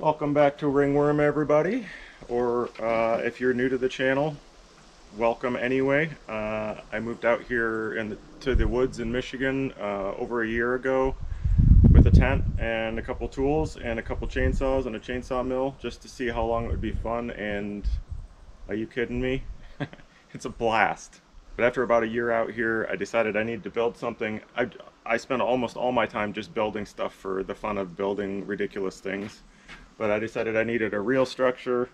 Welcome back to Ringworm, everybody, or if you're new to the channel, welcome anyway. I moved out here to the woods in Michigan over a year ago with a tent and a couple tools and a couple chainsaws and a chainsaw mill just to see how long it would be fun, and are you kidding me? It's a blast. But after about a year out here, I decided I need to build something. I spent almost all my time just building stuff for the fun of building ridiculous things. But I decided I needed a real structure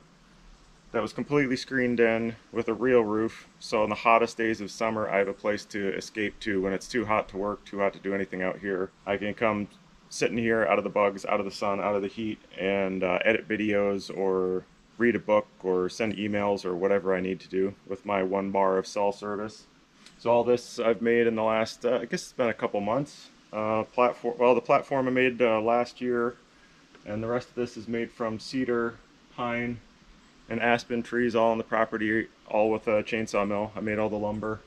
that was completely screened in with a real roof. So on the hottest days of summer, I have a place to escape to when it's too hot to work, too hot to do anything out here. I can come sit in here out of the bugs, out of the sun, out of the heat, and edit videos or read a book or send emails or whatever I need to do with my 1 bar of cell service. So all this I've made in the last, I guess it's been a couple months. The platform I made last year, and the rest of this is made from cedar, pine, and aspen trees, all on the property, all with a chainsaw mill. I made all the lumber.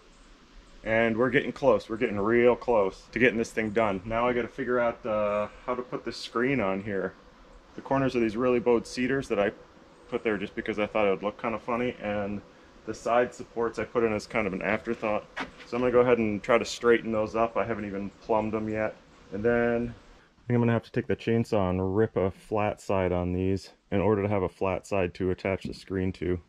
And we're getting close. We're getting real close to getting this thing done. Now I gotta figure out how to put this screen on here. The corners are these really bowed cedars that I put there just because I thought it would look kind of funny, and the side supports I put in as kind of an afterthought. So I'm gonna go ahead and try to straighten those up. I haven't even plumbed them yet. And then I think I'm gonna have to take the chainsaw and rip a flat side on these in order to have a flat side to attach the screen to.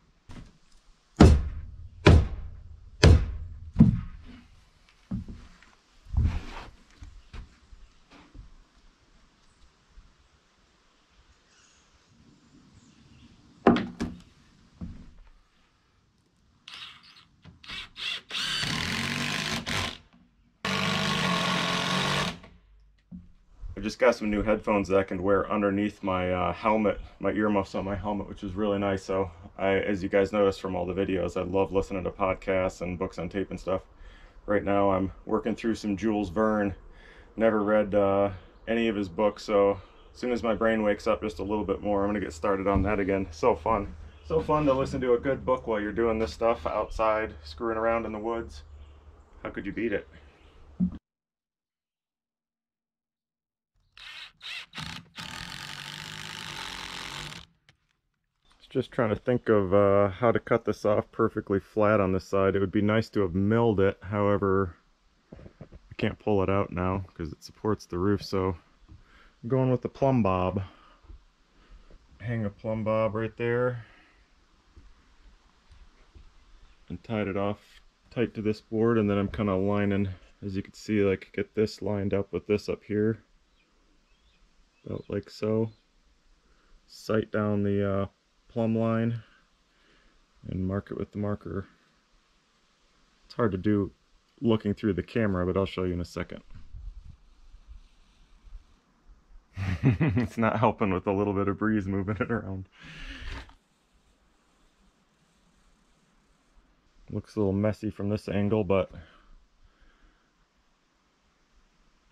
I just got some new headphones that I can wear underneath my helmet, my earmuffs on my helmet, which is really nice. So as you guys noticed from all the videos, I love listening to podcasts and books on tape and stuff. Right now I'm working through some Jules Verne. Never read any of his books, so as soon as my brain wakes up just a little bit more, I'm gonna get started on that again. So fun. So fun to listen to a good book while you're doing this stuff outside, screwing around in the woods. How could you beat it? Just trying to think of how to cut this off perfectly flat on this side. It would be nice to have milled it, however, I can't pull it out now because it supports the roof, so I'm going with the plumb bob. Hang a plumb bob right there and tied it off tight to this board, and then I'm kind of lining, as you can see, like get this lined up with this up here, about like so. Sight down the plumb line and mark it with the marker. It's hard to do looking through the camera, but I'll show you in a second. It's not helping with a little bit of breeze moving it around. Looks a little messy from this angle, but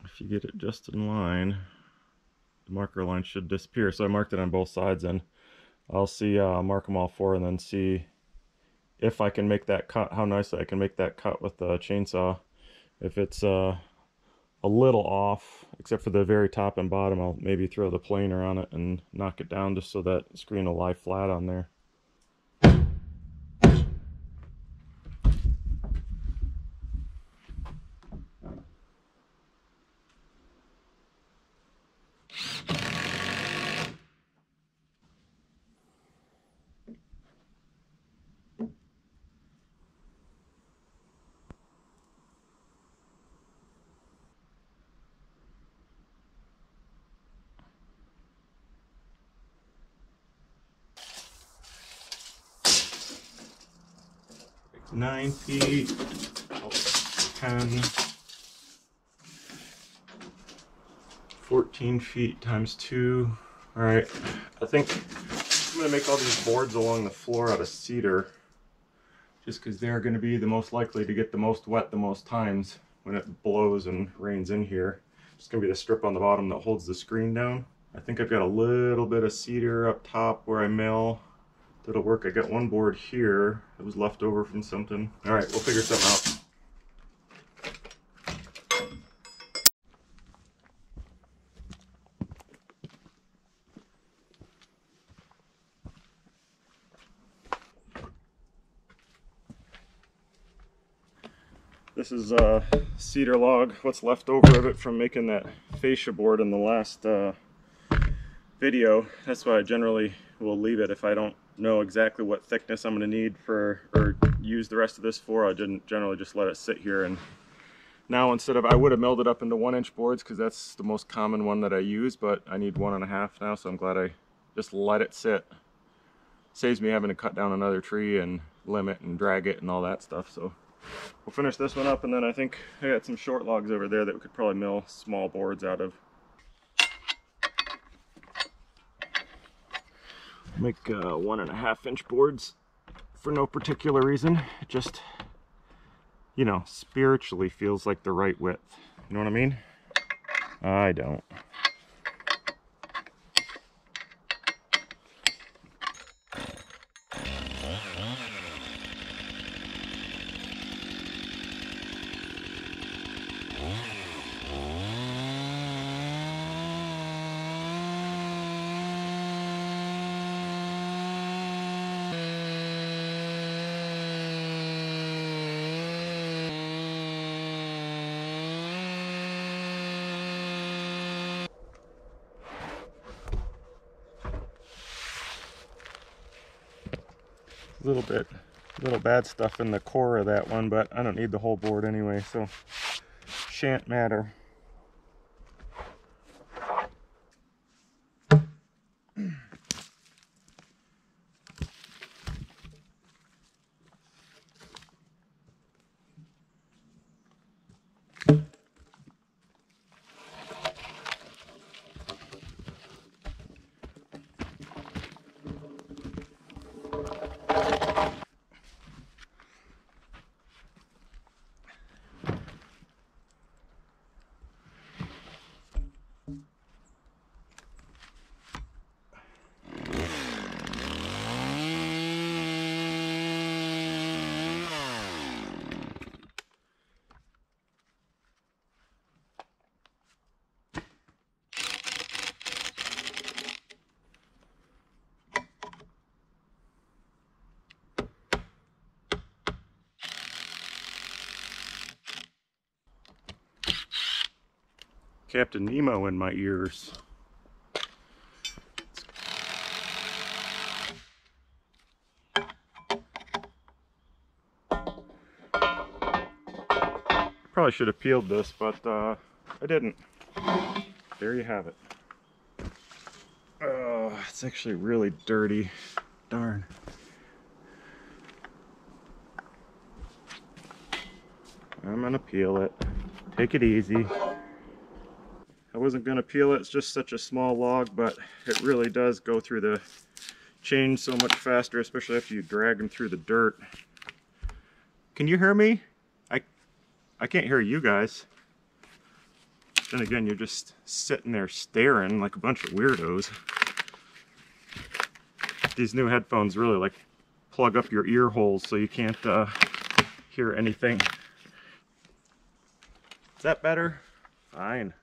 if you get it just in line, the marker line should disappear. So I marked it on both sides, and I'll see, mark them all four and then see if I can make that cut, how nicely I can make that cut with the chainsaw. If it's a little off, except for the very top and bottom, I'll maybe throw the planer on it and knock it down just so that screen will lie flat on there. Feet times 2. All right, I think I'm gonna make all these boards along the floor out of cedar just because they're gonna be the most likely to get the most wet the most times when it blows and rains in here. It's gonna be the strip on the bottom that holds the screen down. I think I've got a little bit of cedar up top where I mill. That'll work. I got one board here that was left over from something. All right, we'll figure something out. This is a cedar log, what's left over of it from making that fascia board in the last video. That's why I generally will leave it. If I don't know exactly what thickness I'm going to need for or use the rest of this for, I didn't generally just let it sit here. And now instead of, I would have milled it up into 1-inch boards because that's the most common one that I use, but I need 1.5 now, so I'm glad I just let it sit. Saves me having to cut down another tree and limb it and drag it and all that stuff. So we'll finish this one up, and then I think I got some short logs over there that we could probably mill small boards out of. Make 1.5-inch boards for no particular reason. It just, you know, spiritually feels like the right width. You know what I mean? I don't. Little bad stuff in the core of that one, but I don't need the whole board anyway, so shan't matter. Captain Nemo in my ears. Probably should have peeled this, but I didn't. There you have it. Oh, it's actually really dirty. Darn. I'm gonna peel it. Take it easy. I wasn't going to peel it, it's just such a small log, but it really does go through the chain so much faster, especially after you drag them through the dirt. Can you hear me? I can't hear you guys. Then again, you're just sitting there staring like a bunch of weirdos. These new headphones really like plug up your ear holes so you can't hear anything. Is that better? Fine.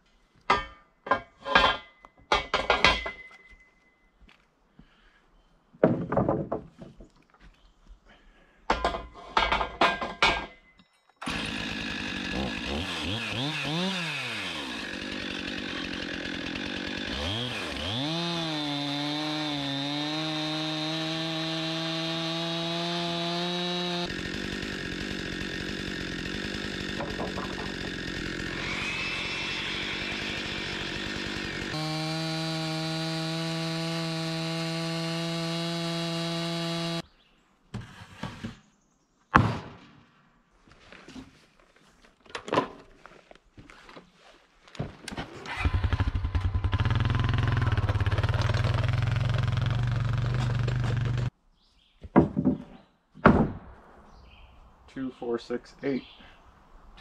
Two, four, six, eight.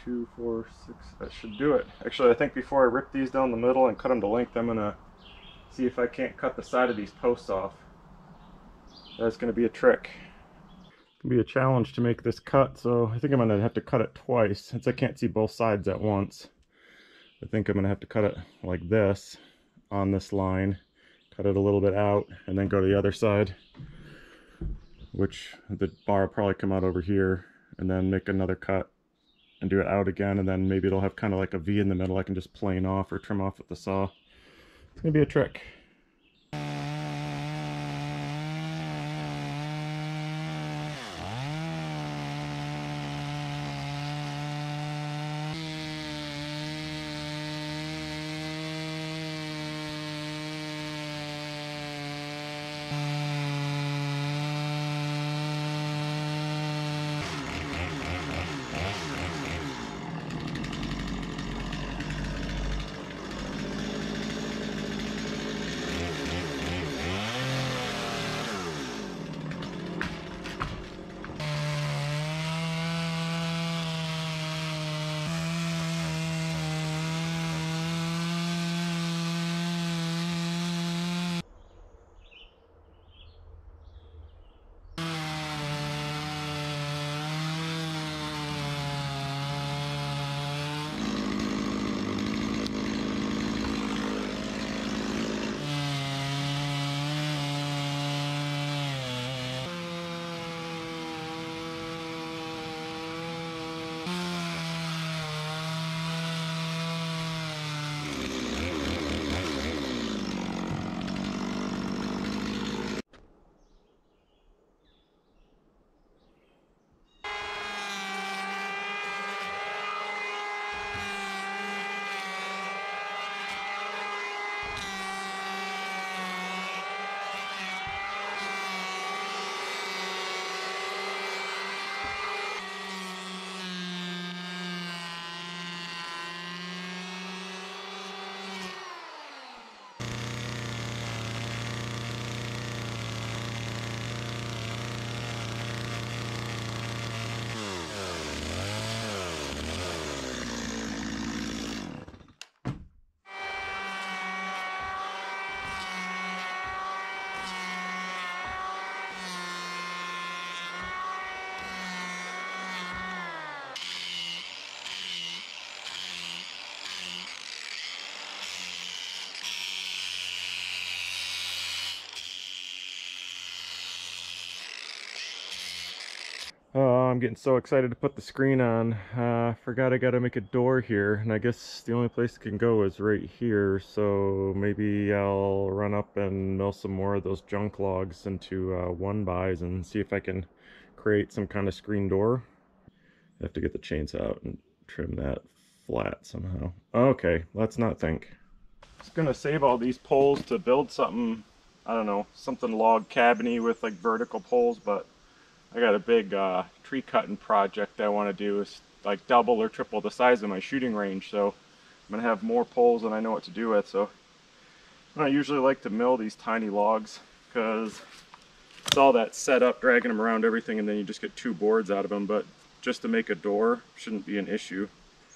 2, 4, 6. That should do it. Actually, I think before I rip these down the middle and cut them to length, I'm gonna see if I can't cut the side of these posts off. That's gonna be a trick. It's gonna be a challenge to make this cut, so I think I'm gonna have to cut it twice since I can't see both sides at once. I think I'm gonna have to cut it like this on this line, cut it a little bit out, and then go to the other side, which the bar will probably come out over here, and then make another cut and do it out again, and then maybe it'll have kind of like a V in the middle I can just plane off or trim off with the saw. It's gonna be a trick. Oh, I'm getting so excited to put the screen on. Forgot I gotta make a door here, and I guess the only place it can go is right here, so maybe I'll run up and mill some more of those junk logs into 1-bys and see if I can create some kind of screen door. I have to get the chainsaw out and trim that flat somehow. Okay, let's not think. I'm just gonna save all these poles to build something, I don't know, something log cabin-y with like vertical poles, but I got a big tree cutting project I want to do. Is like double or triple the size of my shooting range, so I'm going to have more poles than I know what to do with. So I usually like to mill these tiny logs because it's all that set up, dragging them around everything, and then you just get two boards out of them. But just to make a door shouldn't be an issue.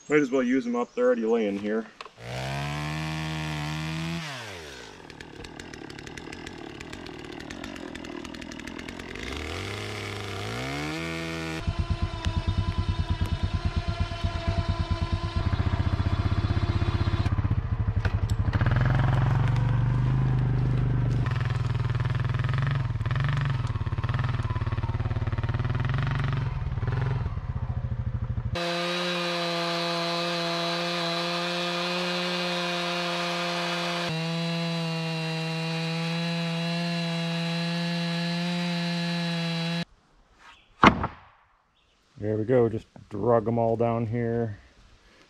Might as well use them up. They're already laying here. There we go, just drug them all down here,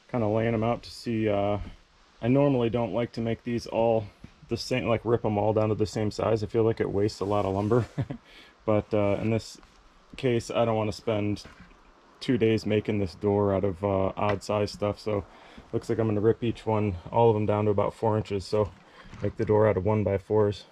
kind of laying them out to see. I normally don't like to make these all the same, like rip them all down to the same size. I feel like it wastes a lot of lumber. But in this case, I don't want to spend 2 days making this door out of odd size stuff. So looks like I'm going to rip each one, all of them down to about 4 inches. So make the door out of 1x4s.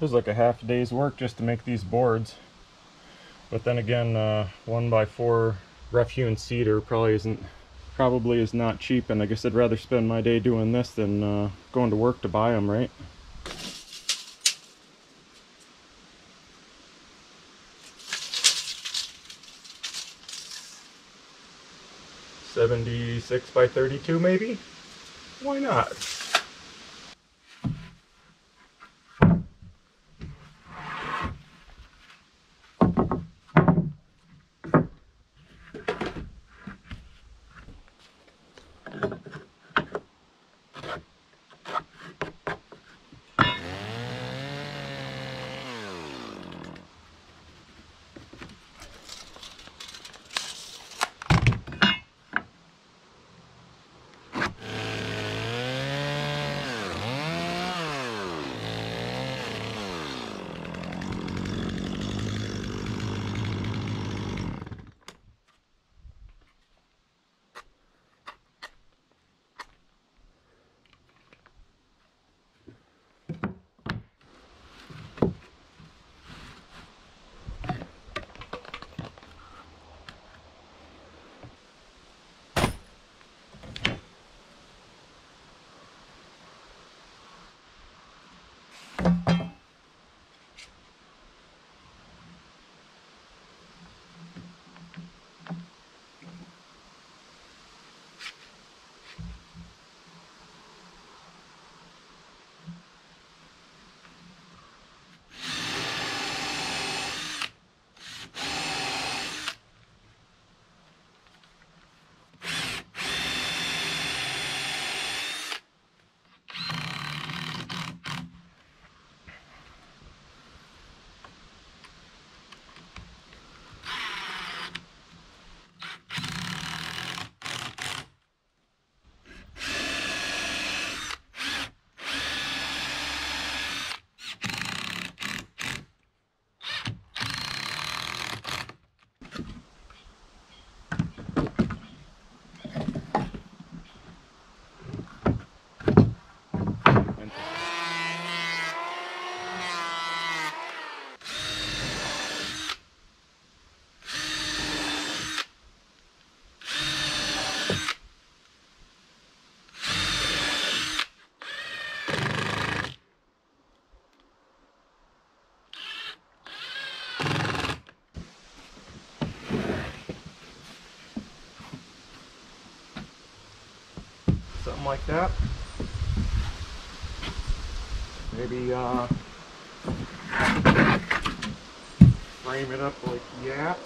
It was like a half day's work just to make these boards. But then again, 1x4 rough-hewn cedar probably is not cheap, and I guess I'd rather spend my day doing this than going to work to buy them, right? .76 by 32 maybe? Why not? Like that. Maybe frame it up like that.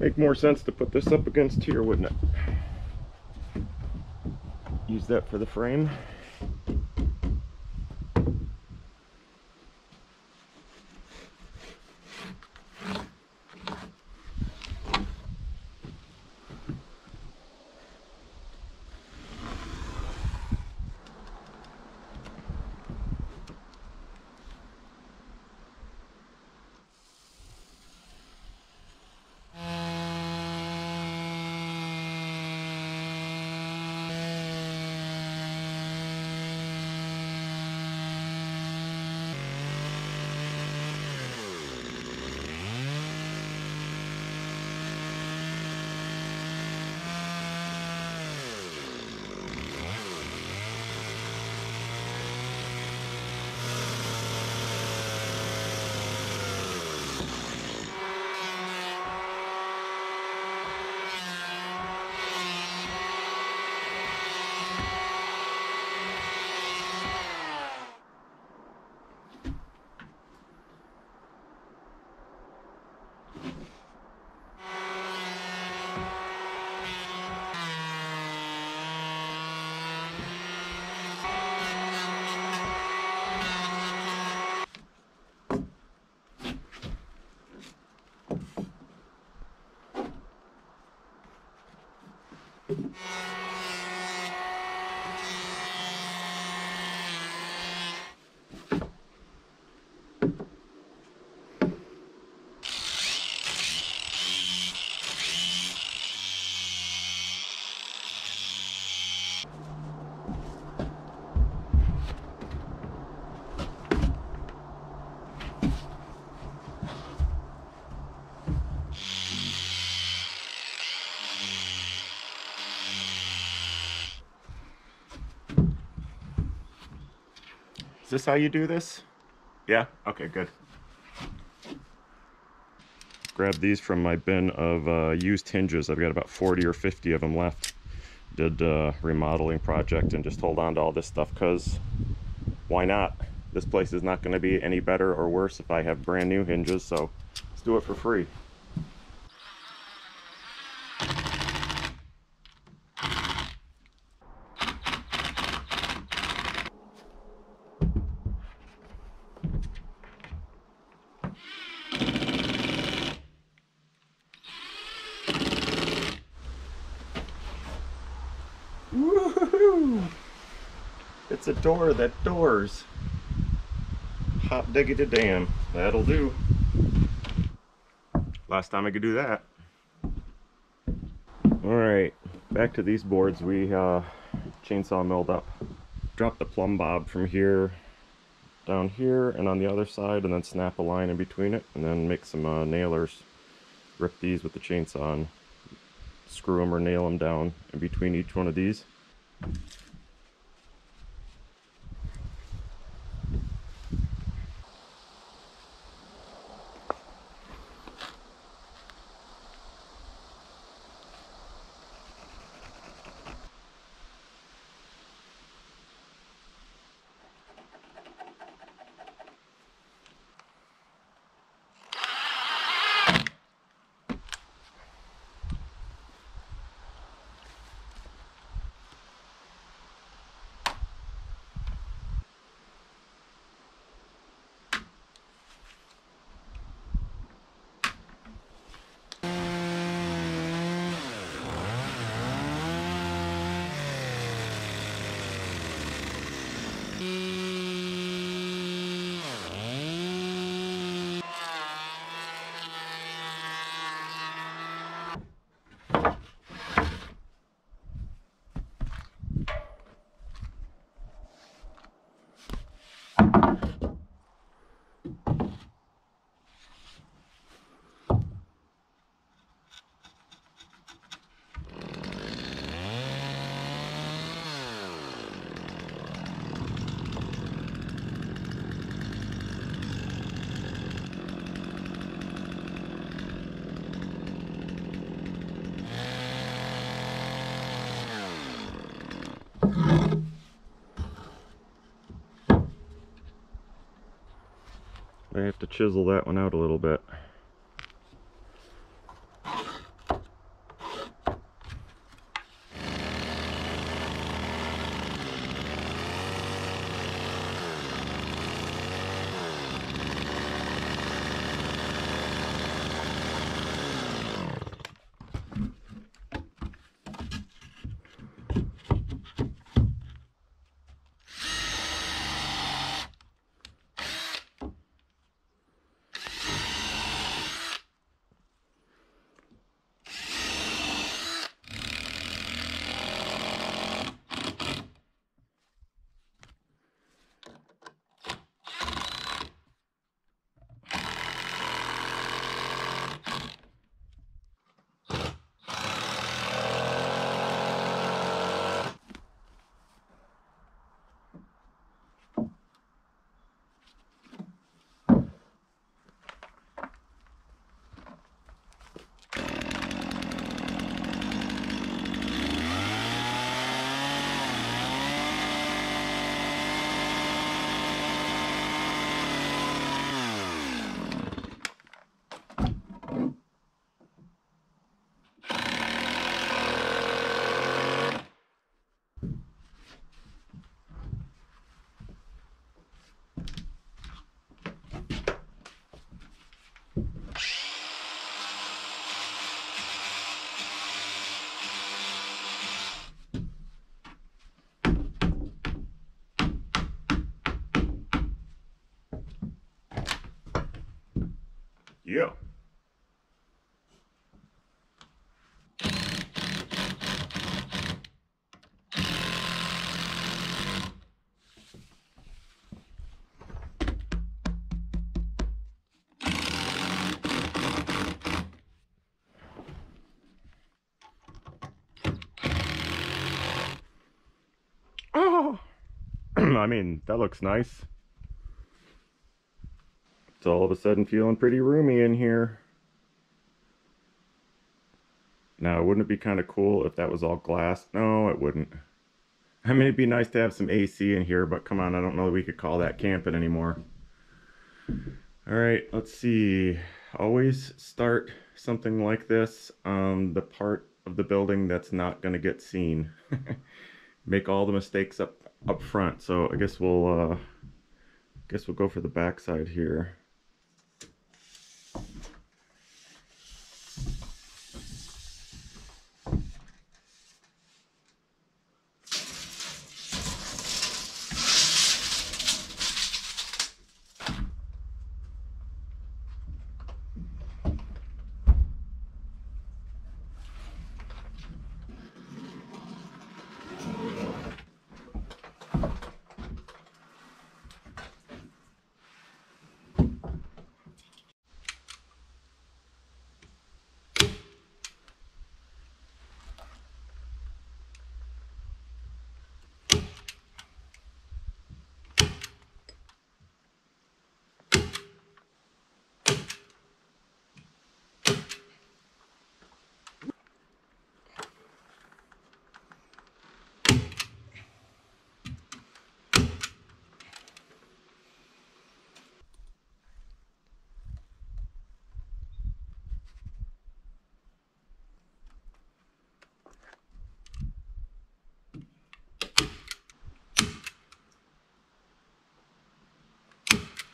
Make more sense to put this up against here, wouldn't it? Use that for the frame. Is this how you do this? Yeah? Okay, good. Grab these from my bin of used hinges. I've got about 40 or 50 of them left. Did a remodeling project and just hold on to all this stuff because why not? This place is not going to be any better or worse if I have brand new hinges, so let's do it for free. It's a door that doors. Hop diggity damn. That'll do. Last time I could do that. Alright, back to these boards we chainsaw milled up. Drop the plumb bob from here down here and on the other side, and then snap a line in between it, and then make some nailers. Rip these with the chainsaw and screw them or nail them down in between each one of these. I have to chisel that one out a little bit. Yeah. Oh. I mean, that looks nice. It's all of a sudden feeling pretty roomy in here. Now, wouldn't it be kind of cool if that was all glass? No, it wouldn't. I mean, it'd be nice to have some AC in here, but come on, I don't know that we could call that camping anymore. All right, let's see. Always start something like this on the part of the building that's not going to get seen. Make all the mistakes up front. So I guess we'll go for the backside here.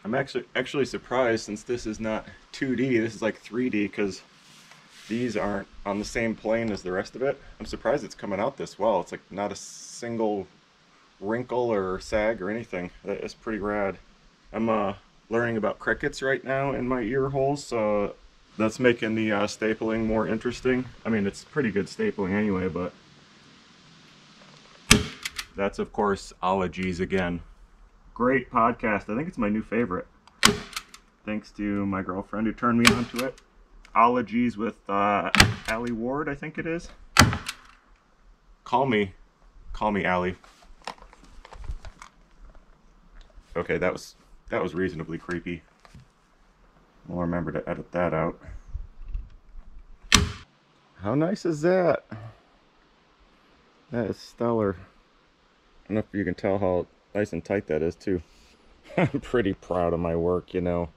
I'm actually surprised, since this is not 2D, this is like 3D, because these aren't on the same plane as the rest of it. I'm surprised it's coming out this well. It's like not a single wrinkle or sag or anything. That is pretty rad. I'm learning about crickets right now in my ear holes, so that's making the stapling more interesting. I mean, it's pretty good stapling anyway, but that's of course Ologies again. Great podcast. I think it's my new favorite. Thanks to my girlfriend who turned me on to it. Ologies with Allie Ward, I think it is. Call me Allie. Okay, that was reasonably creepy. I'll remember to edit that out. How nice is that? That is stellar. I don't know if you can tell how nice and tight that is too. I'm pretty proud of my work, you know.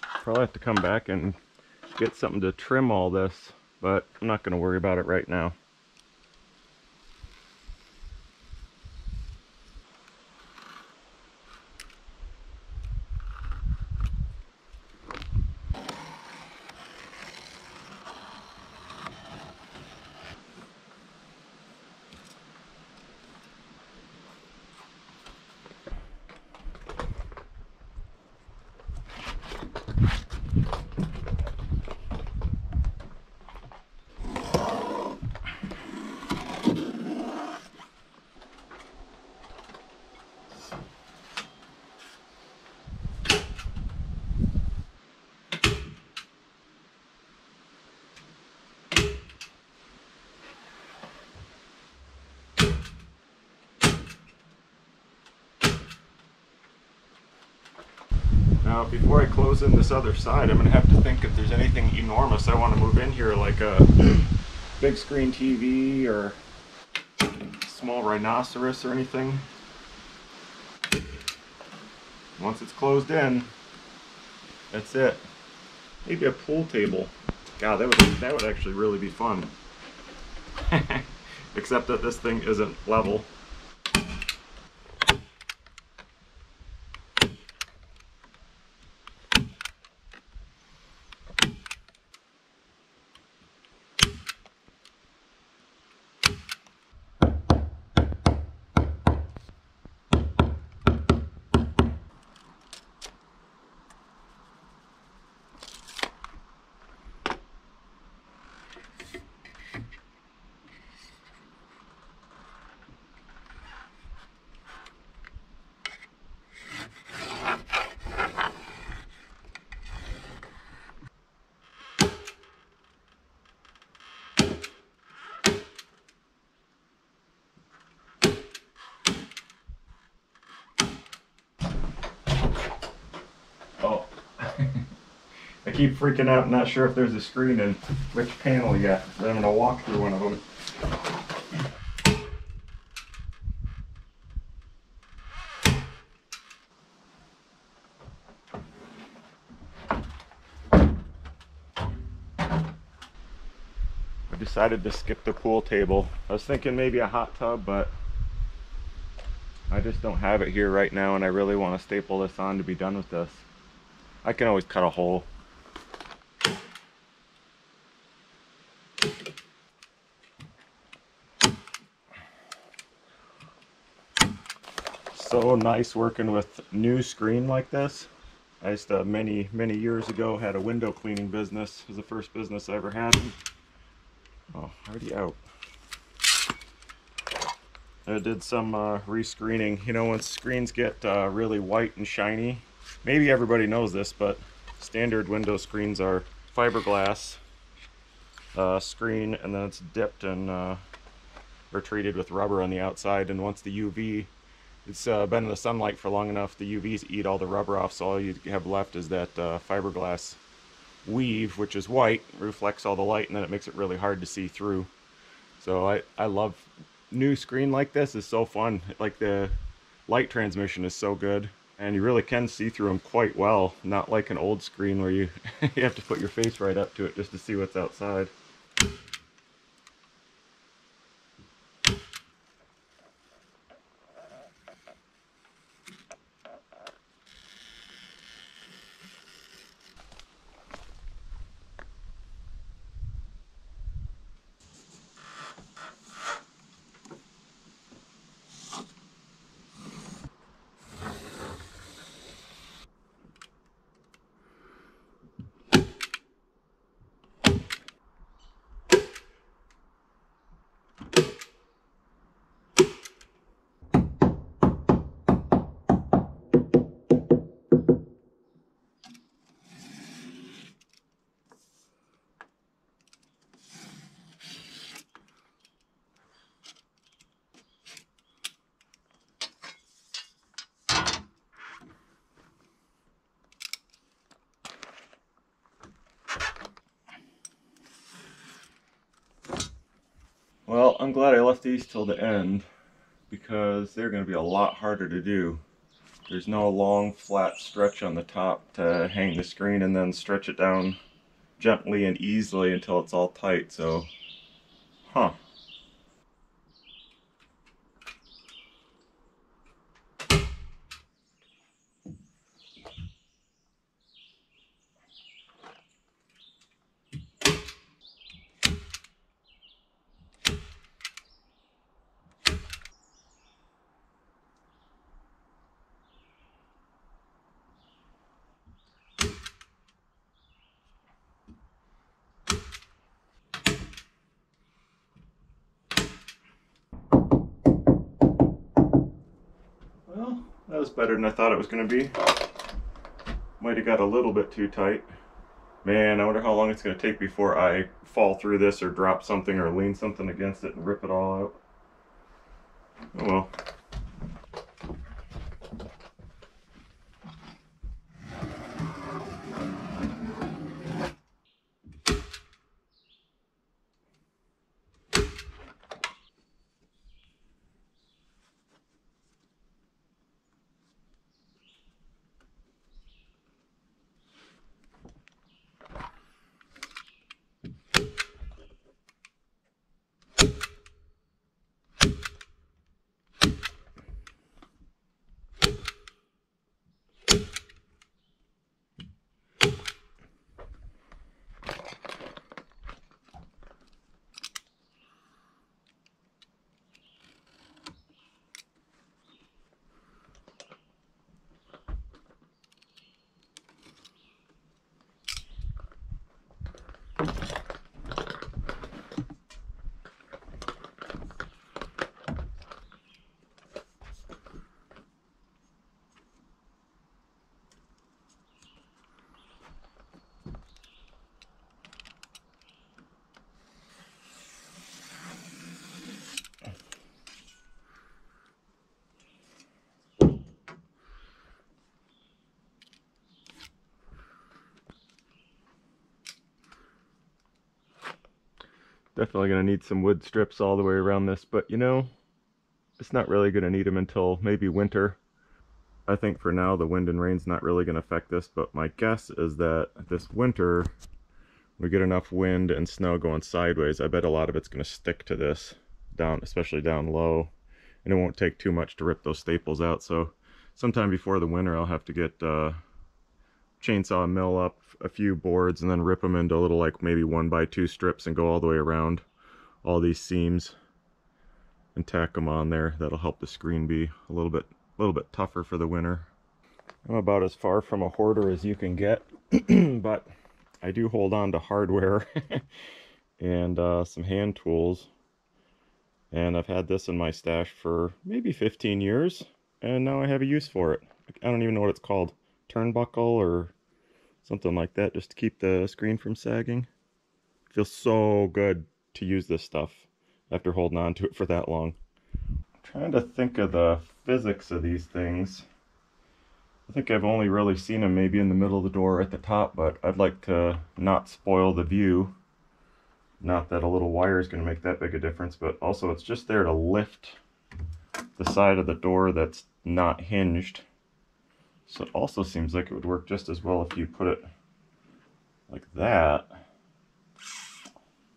Probably have to come back and get something to trim all this, but I'm not going to worry about it right now. Now, before I close in this other side, I'm going to have to think if there's anything enormous I want to move in here, like a big screen TV or a small rhinoceros or anything. Once it's closed in, that's it. Maybe a pool table. God, that would actually really be fun. Except that this thing isn't level. keep freaking out and not sure if there's a screen and which panel yet. So I'm going to walk through one of them. I decided to skip the pool table. I was thinking maybe a hot tub, but I just don't have it here right now, and I really want to staple this on to be done with this. I can always cut a hole. So nice working with new screen like this. I used to, many years ago, had a window cleaning business. It was the first business I ever had. Oh, already out. I did some rescreening. You know, when screens get really white and shiny, maybe everybody knows this, but standard window screens are fiberglass screen, and then it's dipped and or treated with rubber on the outside. And once the UV, it's been in the sunlight for long enough, the UVs eat all the rubber off, so all you have left is that fiberglass weave, which is white, reflects all the light, and then it makes it really hard to see through. So I love new screen like this. Is so fun. Like, the light transmission is so good. And you really can see through them quite well, not like an old screen where you, you have to put your face right up to it just to see what's outside. Well, I'm glad I left these till the end, because they're going to be a lot harder to do. There's no long flat stretch on the top to hang the screen and then stretch it down gently and easily until it's all tight, so, huh. That was better than I thought it was going to be. Might have got a little bit too tight. Man, I wonder how long it's going to take before I fall through this or drop something or lean something against it and rip it all out. Oh well. Definitely going to need some wood strips all the way around this, but you know, it's not really going to need them until maybe winter. I think for now the wind and rain's not really going to affect this, but my guess is that this winter we get enough wind and snow going sideways, I bet a lot of it's going to stick to this, down, especially down low, and it won't take too much to rip those staples out. So sometime before the winter I'll have to get chainsaw and mill up a few boards and then rip them into little, like maybe 1x2 strips and go all the way around all these seams and tack them on there. That'll help the screen be a little bit tougher for the winter. I'm about as far from a hoarder as you can get, but I do hold on to hardware and some hand tools, and I've had this in my stash for maybe 15 years and now I have a use for it. I don't even know what it's called, turnbuckle or something like that, just to keep the screen from sagging. It feels so good to use this stuff after holding on to it for that long. I'm trying to think of the physics of these things. I think I've only really seen them maybe in the middle of the door at the top, but I'd like to not spoil the view. Not that a little wire is going to make that big a difference, but also it's just there to lift the side of the door that's not hinged. So it also seems like it would work just as well if you put it like that.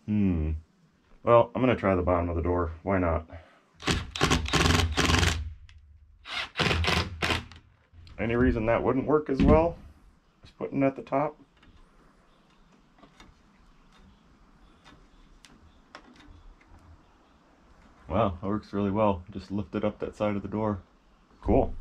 Well, I'm going to try the bottom of the door. Why not? Any reason that wouldn't work as well as putting it at the top? Wow, that works really well. Just lifted up that side of the door. Cool.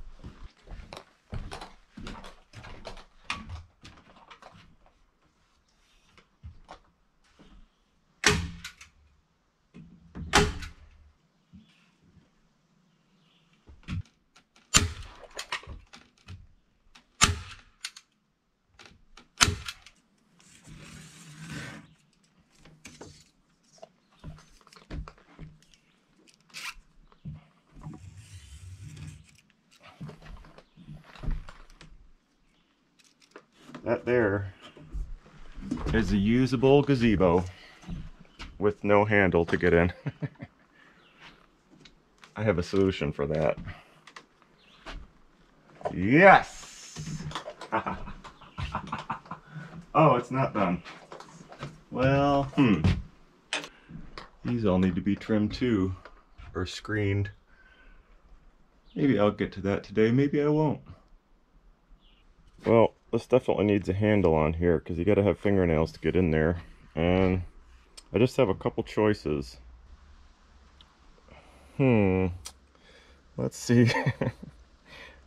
That there is a usable gazebo with no handle to get in. I have a solution for that. Yes! Oh, it's not done. Well, These all need to be trimmed too, or screened. Maybe I'll get to that today, maybe I won't. Well, this definitely needs a handle on here because you got to have fingernails to get in there, and I just have a couple choices. Let's see.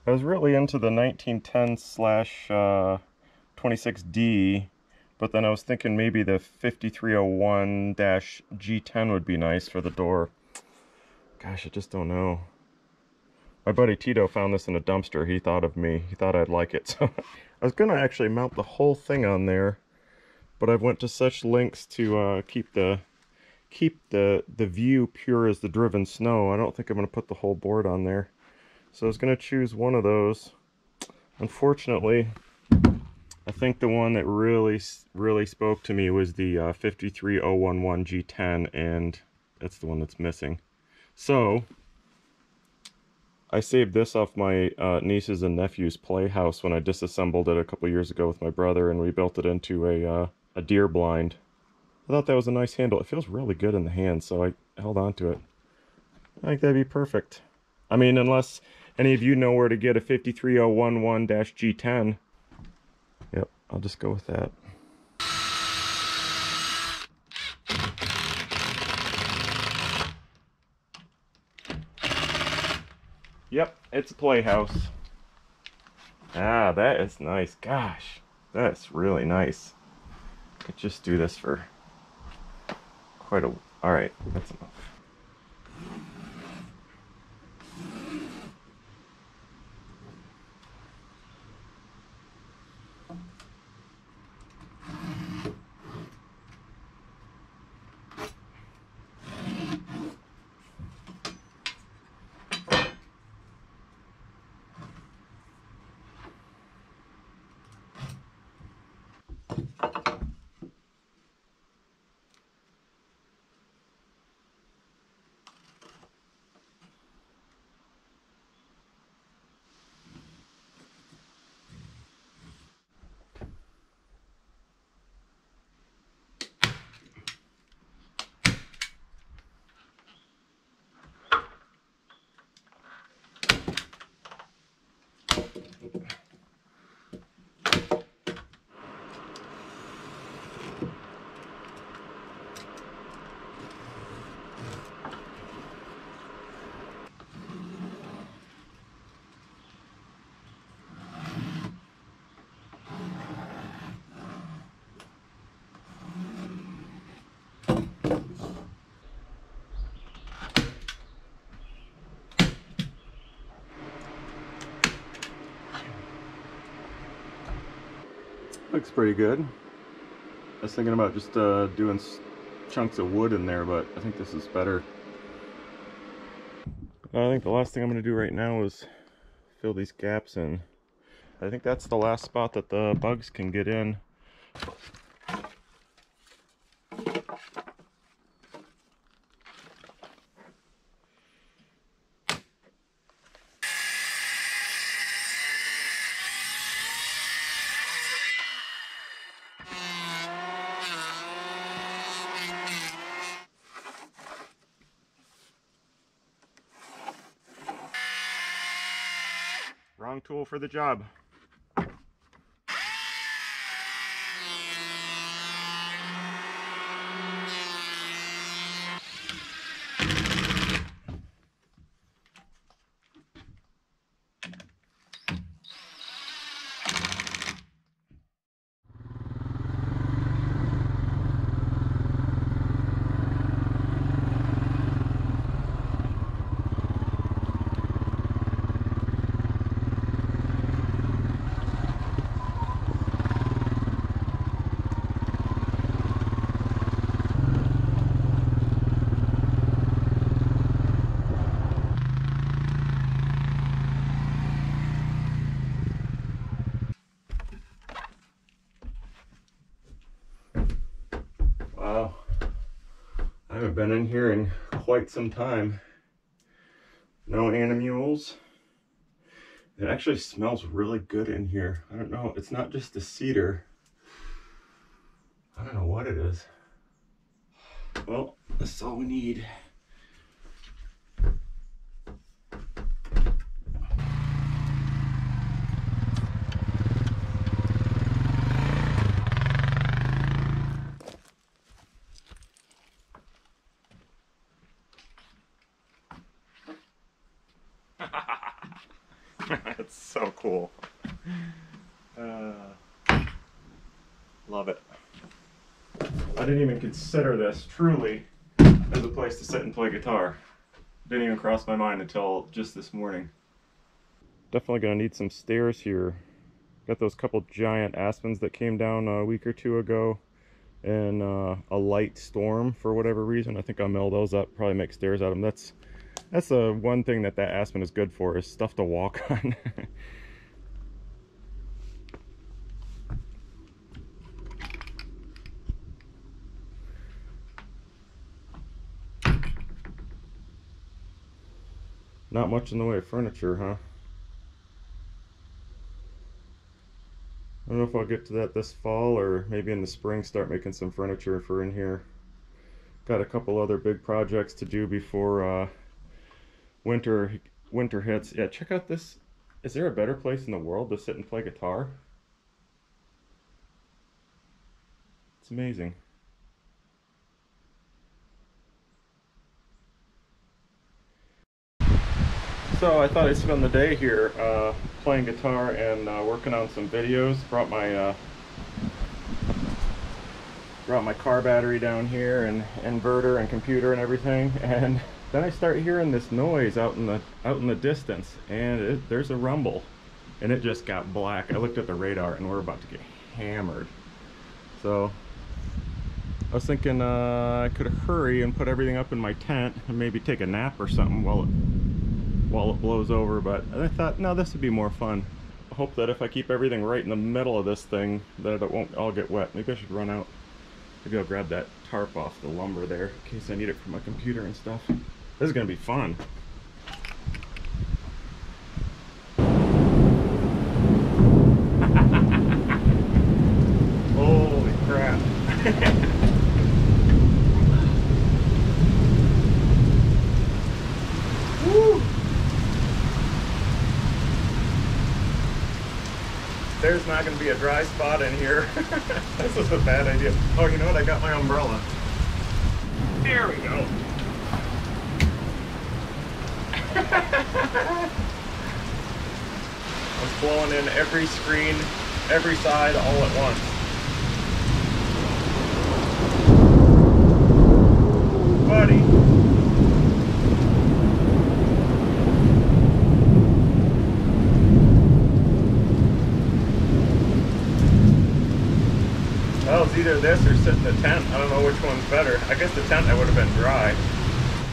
I was really into the 1910/26D, but then I was thinking maybe the 5301-G10 would be nice for the door. Gosh, I just don't know. My buddy Tito found this in a dumpster. He thought of me. He thought I'd like it. So I was going to actually mount the whole thing on there, but I went to such lengths to keep the view pure as the driven snow. I don't think I'm going to put the whole board on there. So I was going to choose one of those. Unfortunately, I think the one that really spoke to me was the 53011G10, and that's the one that's missing. So I saved this off my niece's and nephew's playhouse when I disassembled it a couple years ago with my brother, and we built it into a deer blind. I thought that was a nice handle. It feels really good in the hand, so I held on to it. I think that'd be perfect. I mean, unless any of you know where to get a 53011-G10. Yep, I'll just go with that. Yep, it's a playhouse. Ah, that is nice. Gosh, that's really nice. I could just do this for quite a... Alright, that's enough. Looks pretty good. I was thinking about just doing chunks of wood in there, but I think this is better. I think the last thing I'm going to do right now is fill these gaps in. I think that's the last spot that the bugs can get in. Wrong tool for the job. Wow, I haven't been in here in quite some time. No animules. It actually smells really good in here. I don't know, it's not just the cedar. I don't know what it is. Well, that's all we need. It's so cool. Love it. I didn't even consider this truly as a place to sit and play guitar. Didn't even cross my mind until just this morning. Definitely gonna need some stairs here. Got those couple giant aspens that came down a week or two ago in a light storm for whatever reason. I think I'll mill those up, probably make stairs out of them. That's the one thing that aspen is good for, is stuff to walk on. Not much in the way of furniture, huh? I don't know if I'll get to that this fall, or maybe in the spring start making some furniture for in here. Got a couple other big projects to do before winter hits. Yeah, check out this. Is there a better place in the world to sit and play guitar? It's amazing. So I thought I'd spend the day here playing guitar and working on some videos. Brought my car battery down here and inverter and computer and everything, and then I start hearing this noise out in the distance, and there's a rumble, and it just got black. I looked at the radar, and we're about to get hammered. So I was thinking I could hurry and put everything up in my tent and maybe take a nap or something while it blows over. But I thought, no, this would be more fun. I hope that if I keep everything right in the middle of this thing, that it won't all get wet. Maybe I should run out. Maybe I'll grab that tarp off the lumber there in case I need it for my computer and stuff. This is gonna be fun. Holy crap. Woo. There's not gonna be a dry spot in here. This is a bad idea. Oh, you know what? I got my umbrella. There we go. I was blowing in every screen, every side, all at once. Buddy. either this or sit in the tent. I don't know which one's better. I guess the tent I would have been dry,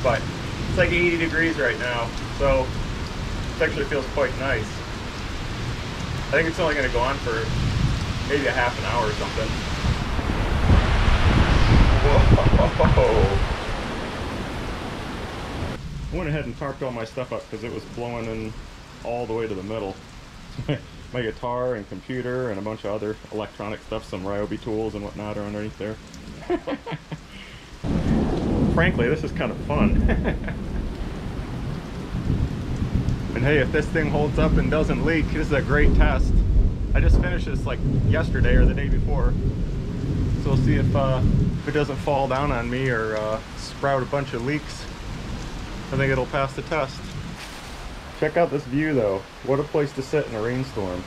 but it's like 80 degrees right now, so it actually feels quite nice. I think it's only going to go on for maybe a half an hour or something. Whoa! I went ahead and tarped all my stuff up because it was blowing in all the way to the middle. My guitar and computer and a bunch of other electronic stuff, some Ryobi tools and whatnot are underneath there. Frankly, this is kind of fun. And hey, if this thing holds up and doesn't leak, this is a great test. I just finished this like yesterday or the day before. So we'll see if it doesn't fall down on me or sprout a bunch of leaks. I think it'll pass the test. Check out this view though. What a place to sit in a rainstorm.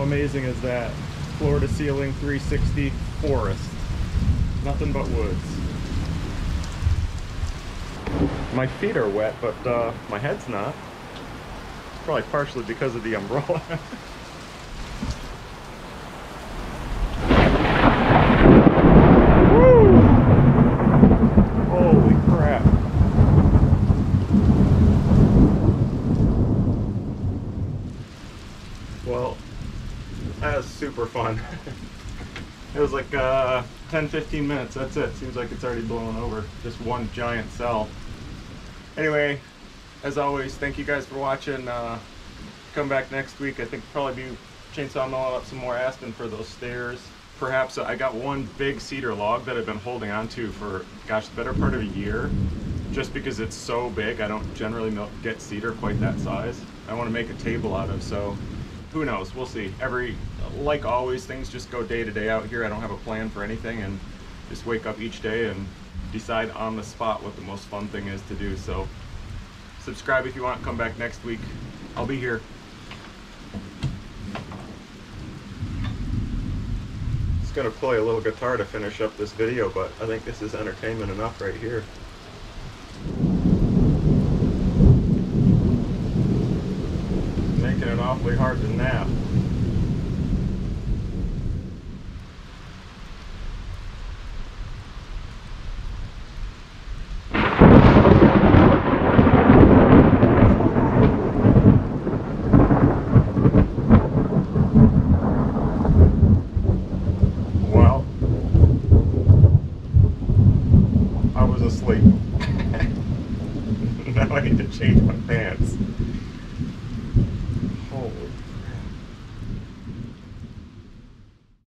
Amazing is that floor to ceiling 360 forest, nothing but woods. My feet are wet, but my head's not. It's probably partially because of the umbrella. Super fun. It was like 10-15 minutes, that's it. Seems like it's already blown over, just one giant cell. Anyway, as always, thank you guys for watching. Come back next week. I think probably be chainsaw milling up some more aspen for those stairs. Perhaps I got one big cedar log that I've been holding on to for, gosh, the better part of a year, just because it's so big. I don't generally get cedar quite that size. I want to make a table out of, so who knows? We'll see. Like always, things just go day to day out here. I don't have a plan for anything and just wake up each day and decide on the spot what the most fun thing is to do. So subscribe if you want. Come back next week. I'll be here. Just gonna play a little guitar to finish up this video, but I think this is entertainment enough right here. Making it awfully hard to nap. Now I need to change my pants.